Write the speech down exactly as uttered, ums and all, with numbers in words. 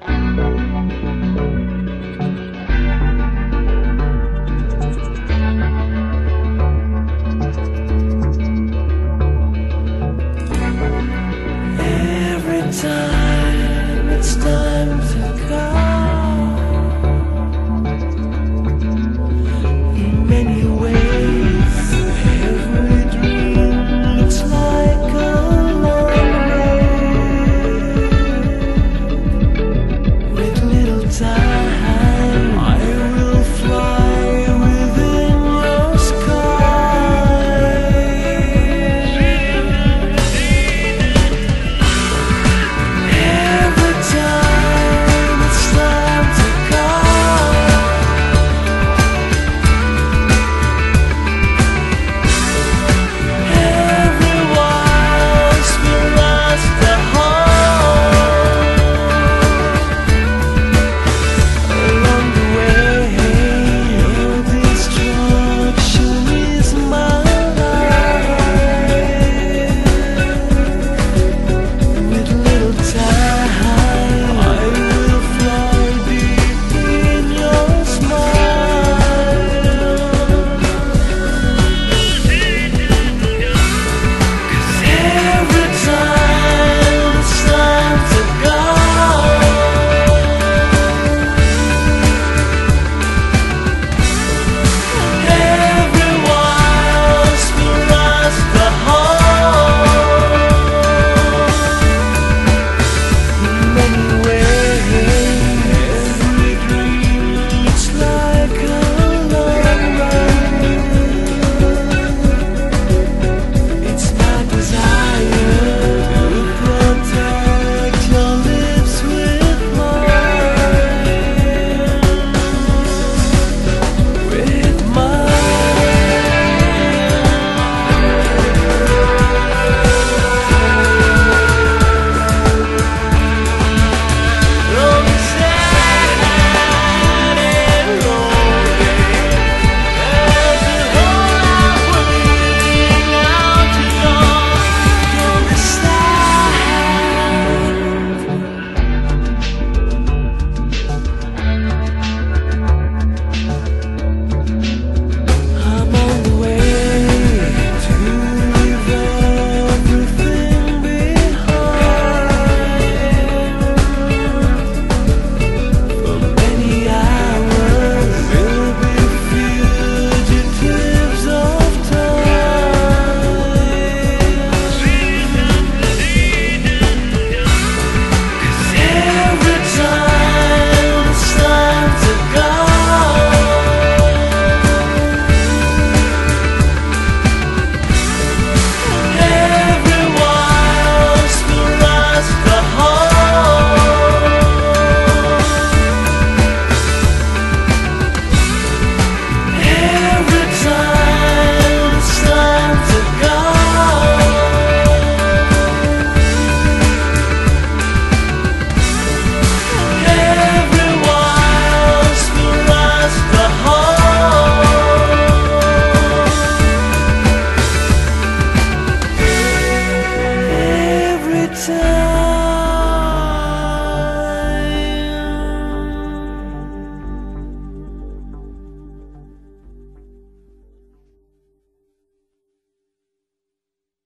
Every time it's time to go.